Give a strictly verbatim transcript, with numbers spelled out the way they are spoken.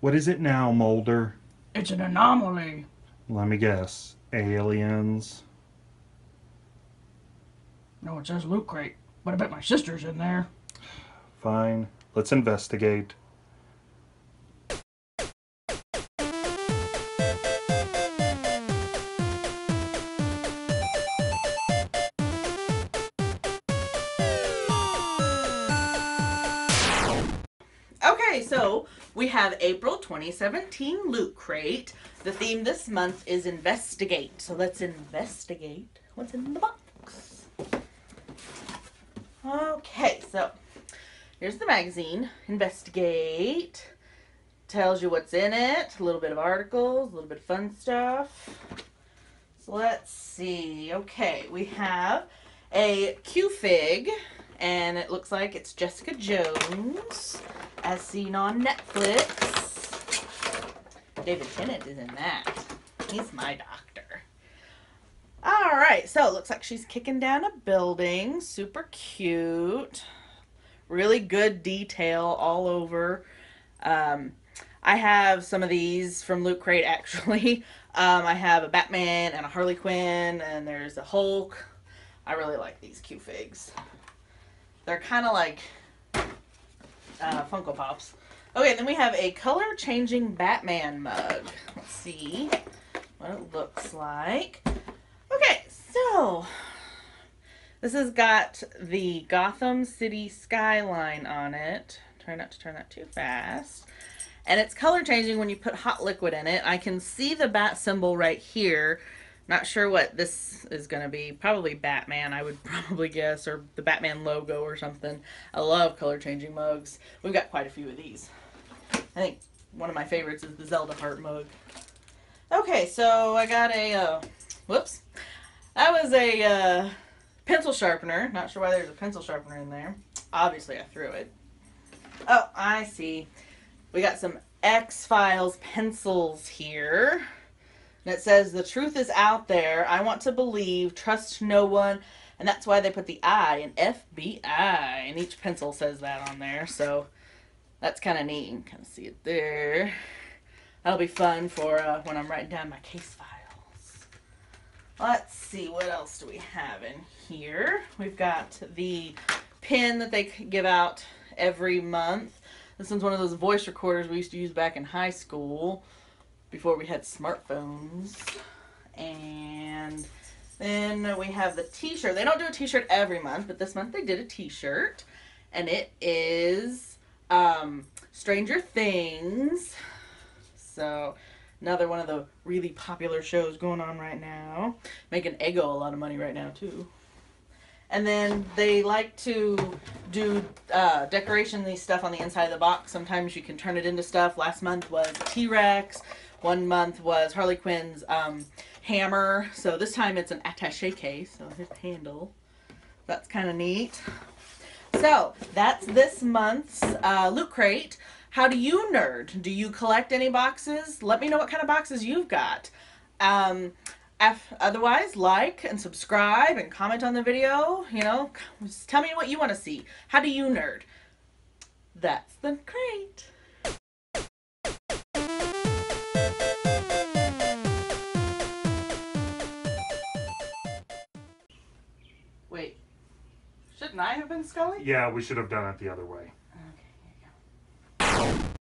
What is it now, Mulder? It's an anomaly. Let me guess. Aliens? No, it says Loot Crate, but I bet my sister's in there. Fine. Let's investigate. Okay, so we have April twenty seventeen Loot Crate. The theme this month is investigate. So let's investigate what's in the box. Okay, so here's the magazine. Investigate. Tells you what's in it. A little bit of articles, a little bit of fun stuff. So let's see. Okay, we have a Q-fig. And it looks like it's Jessica Jones, as seen on Netflix. David Tennant is in that. He's my doctor. All right, so it looks like she's kicking down a building. Super cute. Really good detail all over. Um, I have some of these from Loot Crate, actually. Um, I have a Batman and a Harley Quinn, and there's a Hulk. I really like these Q-figs. They're kind of like uh, Funko Pops. Okay, then we have a color-changing Batman mug. Let's see what it looks like. Okay, so this has got the Gotham City skyline on it. Try not to turn that too fast. And it's color-changing when you put hot liquid in it. I can see the bat symbol right here. Not sure what this is going to be. Probably Batman, I would probably guess, or the Batman logo or something. I love color-changing mugs. We've got quite a few of these. I think one of my favorites is the Zelda heart mug. Okay, so I got a, uh, whoops. That was a uh, pencil sharpener. Not sure why there's a pencil sharpener in there. Obviously, I threw it. Oh, I see. We got some X-Files pencils here. And it says, the truth is out there. I want to believe. Trust no one. And that's why they put the I in F B I. And each pencil says that on there. So that's kind of neat. You can kind of see it there. That'll be fun for uh, when I'm writing down my case files. Let's see. What else do we have in here? We've got the pen that they give out every month. This one's one of those voice recorders we used to use back in high school, before we had smartphones. And then we have the t-shirt. They don't do a t-shirt every month, but this month they did a t-shirt, and it is um, Stranger Things. So another one of the really popular shows going on right now, making Eggo a lot of money right now too. And then they like to do uh, decoration these stuff on the inside of the box. Sometimes you can turn it into stuff. Last month was T-Rex. One month was Harley Quinn's um, hammer. So this time it's an attaché case. So his handle. That's kind of neat. So that's this month's uh, Loot Crate. How do you nerd? Do you collect any boxes? Let me know what kind of boxes you've got. Um, Otherwise, like and subscribe and comment on the video. You know, just tell me what you want to see. How do you nerd? That's the crate. Wait, shouldn't I have been Scully? Yeah, we should have done it the other way.